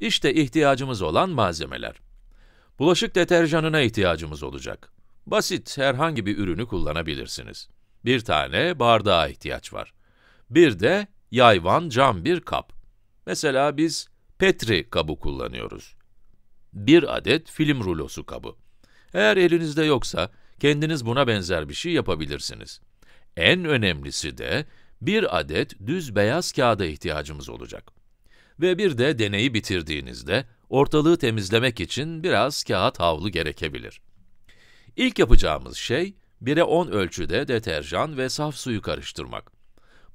İşte ihtiyacımız olan malzemeler. Bulaşık deterjanına ihtiyacımız olacak. Basit herhangi bir ürünü kullanabilirsiniz. Bir tane bardağa ihtiyaç var. Bir de yayvan cam bir kap. Mesela biz Petri kabı kullanıyoruz. Bir adet film rulosu kabı. Eğer elinizde yoksa, kendiniz buna benzer bir şey yapabilirsiniz. En önemlisi de bir adet düz beyaz kağıda ihtiyacımız olacak. Ve bir de deneyi bitirdiğinizde, ortalığı temizlemek için biraz kağıt havlu gerekebilir. İlk yapacağımız şey, 1'e 10 ölçüde deterjan ve saf suyu karıştırmak.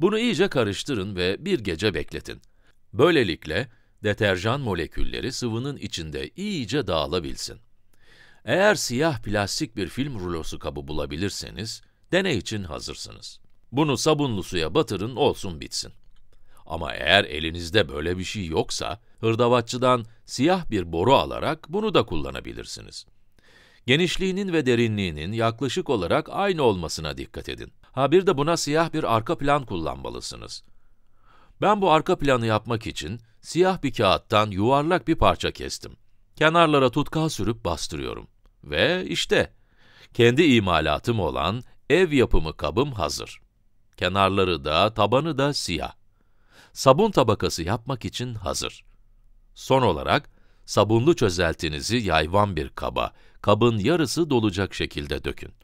Bunu iyice karıştırın ve bir gece bekletin. Böylelikle, deterjan molekülleri sıvının içinde iyice dağılabilsin. Eğer siyah plastik bir film rulosu kabı bulabilirseniz, deney için hazırsınız. Bunu sabunlu suya batırın, olsun bitsin. Ama eğer elinizde böyle bir şey yoksa, hırdavatçıdan siyah bir boru alarak bunu da kullanabilirsiniz. Genişliğinin ve derinliğinin yaklaşık olarak aynı olmasına dikkat edin. Bir de buna siyah bir arka plan kullanmalısınız. Ben bu arka planı yapmak için siyah bir kağıttan yuvarlak bir parça kestim. Kenarlara tutkal sürüp bastırıyorum. Ve işte, kendi imalatım olan ev yapımı kabım hazır. Kenarları da, tabanı da siyah. Sabun tabakası yapmak için hazır. Son olarak, sabunlu çözeltinizi yayvan bir kaba, kabın yarısı dolacak şekilde dökün.